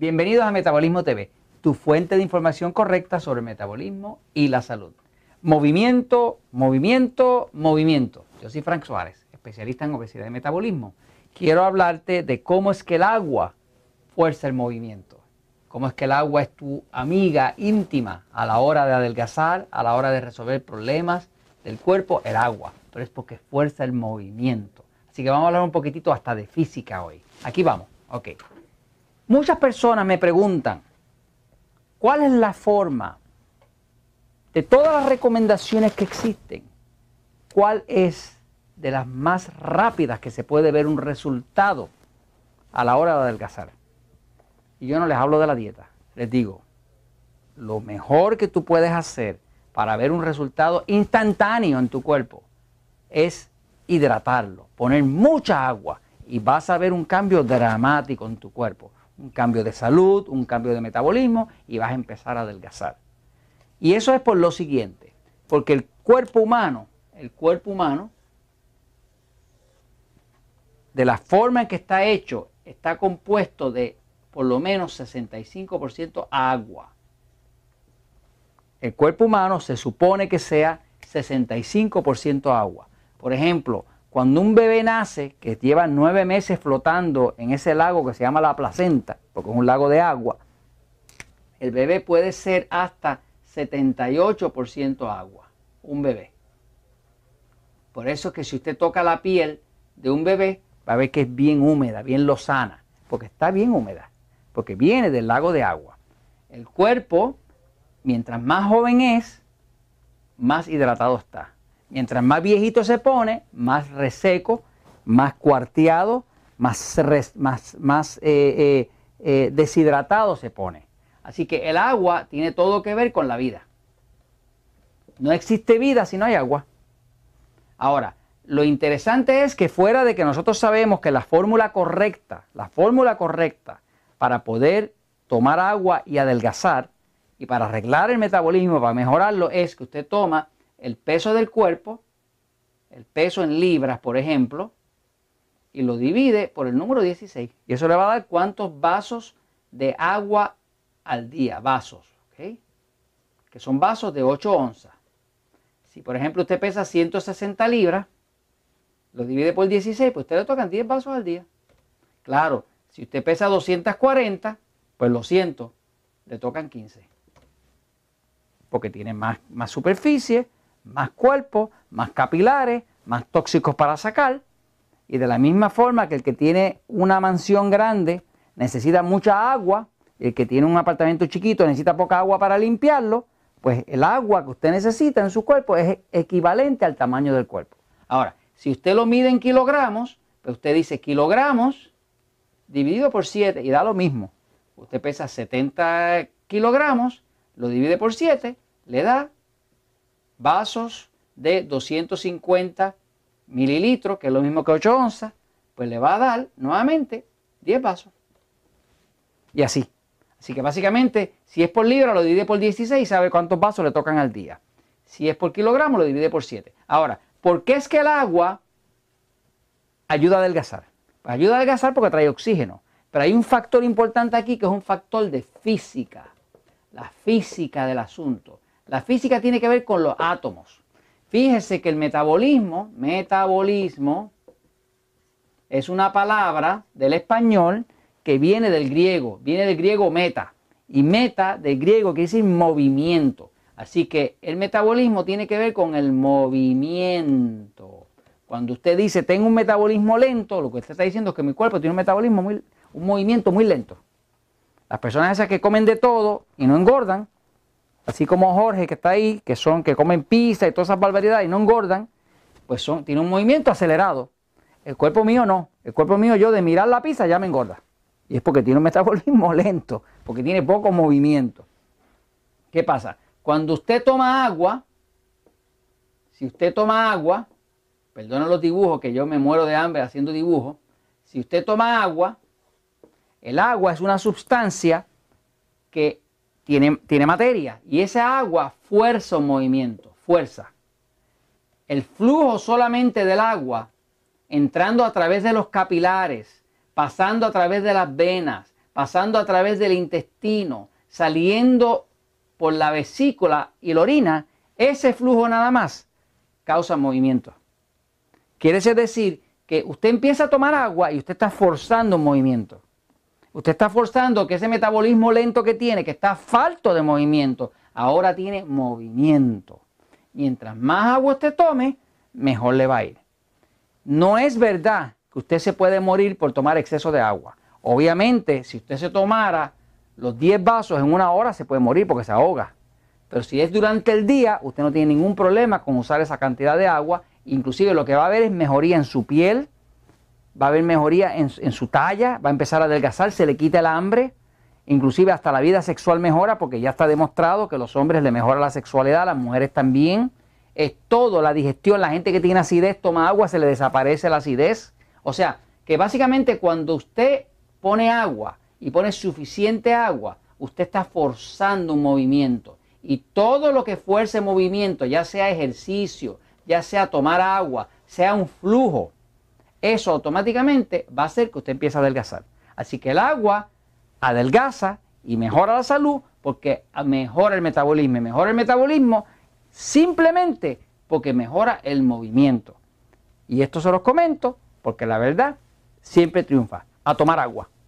Bienvenidos a Metabolismo TV, tu fuente de información correcta sobre el metabolismo y la salud. Movimiento, movimiento, movimiento. Yo soy Frank Suárez, especialista en obesidad y metabolismo. Quiero hablarte de cómo es que el agua fuerza el movimiento, cómo es que el agua es tu amiga íntima a la hora de adelgazar, a la hora de resolver problemas del cuerpo, el agua, pero es porque fuerza el movimiento. Así que vamos a hablar un poquitito hasta de física hoy. Aquí vamos, ok. Muchas personas me preguntan, ¿cuál es la forma de todas las recomendaciones que existen? ¿Cuál es de las más rápidas que se puede ver un resultado a la hora de adelgazar? Y yo no les hablo de la dieta, les digo, lo mejor que tú puedes hacer para ver un resultado instantáneo en tu cuerpo es hidratarlo, poner mucha agua y vas a ver un cambio dramático en tu cuerpo. Un cambio de salud, un cambio de metabolismo y vas a empezar a adelgazar. Y eso es por lo siguiente, porque el cuerpo humano, de la forma en que está hecho, está compuesto de por lo menos 65% agua. El cuerpo humano se supone que sea 65% agua. Por ejemplo, cuando un bebé nace, que lleva 9 meses flotando en ese lago que se llama la placenta, porque es un lago de agua, el bebé puede ser hasta 78% agua, un bebé. Por eso es que si usted toca la piel de un bebé, va a ver que es bien húmeda, bien lozana, porque está bien húmeda, porque viene del lago de agua. El cuerpo, mientras más joven es, más hidratado está. Mientras más viejito se pone, más reseco, más cuarteado, más deshidratado se pone. Así que el agua tiene todo que ver con la vida. No existe vida si no hay agua. Ahora, lo interesante es que fuera de que nosotros sabemos que la fórmula correcta para poder tomar agua y adelgazar y para arreglar el metabolismo, para mejorarlo, es que usted toma el peso del cuerpo, el peso en libras, por ejemplo, y lo divide por el número 16. Y eso le va a dar cuántos vasos de agua al día, vasos, ¿ok? Que son vasos de 8 onzas. Si, por ejemplo, usted pesa 160 libras, lo divide por 16, pues usted le tocan 10 vasos al día. Claro, si usted pesa 240, pues lo siento, le tocan 15. Porque tiene más superficie, más cuerpo, más capilares, más tóxicos para sacar. Y de la misma forma que el que tiene una mansión grande necesita mucha agua, y el que tiene un apartamento chiquito necesita poca agua para limpiarlo, pues el agua que usted necesita en su cuerpo es equivalente al tamaño del cuerpo. Ahora, si usted lo mide en kilogramos, pues usted dice kilogramos dividido por 7 y da lo mismo. Usted pesa 70 kilogramos, lo divide por 7, le da vasos de 250 mililitros, que es lo mismo que 8 onzas, pues le va a dar nuevamente 10 vasos. Y así. Así que básicamente, si es por libra, lo divide por 16 y sabe cuántos vasos le tocan al día. Si es por kilogramo, lo divide por 7. Ahora, ¿por qué es que el agua ayuda a adelgazar? Pues ayuda a adelgazar porque trae oxígeno. Pero hay un factor importante aquí que es un factor de física. La física del asunto. La física tiene que ver con los átomos. Fíjese que el metabolismo es una palabra del español que viene del griego meta. Y meta del griego quiere decir movimiento. Así que el metabolismo tiene que ver con el movimiento. Cuando usted dice tengo un metabolismo lento, lo que usted está diciendo es que mi cuerpo tiene un metabolismo un movimiento muy lento. Las personas esas que comen de todo y no engordan, así como Jorge que está ahí, que comen pizza y todas esas barbaridades y no engordan, pues tiene un movimiento acelerado. El cuerpo mío no. El cuerpo mío, yo de mirar la pizza ya me engorda. Y es porque tiene un metabolismo lento, porque tiene poco movimiento. ¿Qué pasa? Cuando usted toma agua, si usted toma agua, perdona los dibujos que yo me muero de hambre haciendo dibujos, si usted toma agua, el agua es una sustancia que tiene materia y esa agua fuerza un movimiento, fuerza. El flujo solamente del agua entrando a través de los capilares, pasando a través de las venas, pasando a través del intestino, saliendo por la vesícula y la orina, ese flujo nada más causa movimiento. Quiere eso decir que usted empieza a tomar agua y usted está forzando un movimiento. Usted está forzando que ese metabolismo lento que tiene, que está falto de movimiento, ahora tiene movimiento. Mientras más agua usted tome, mejor le va a ir. No es verdad que usted se puede morir por tomar exceso de agua. Obviamente, si usted se tomara los 10 vasos en una hora, se puede morir porque se ahoga. Pero si es durante el día, usted no tiene ningún problema con usar esa cantidad de agua. Inclusive lo que va a haber es mejoría en su piel, va a haber mejoría en su talla, va a empezar a adelgazar, se le quita el hambre. Inclusive hasta la vida sexual mejora, porque ya está demostrado que a los hombres le mejora la sexualidad, a las mujeres también. Es todo, la digestión, la gente que tiene acidez toma agua, se le desaparece la acidez. O sea, que básicamente cuando usted pone agua y pone suficiente agua, usted está forzando un movimiento. Y todo lo que fuerce movimiento, ya sea ejercicio, ya sea tomar agua, sea un flujo, eso automáticamente va a hacer que usted empiece a adelgazar. Así que el agua adelgaza y mejora la salud porque mejora el metabolismo. Y mejora el metabolismo simplemente porque mejora el movimiento. Y esto se los comento porque la verdad siempre triunfa. A tomar agua.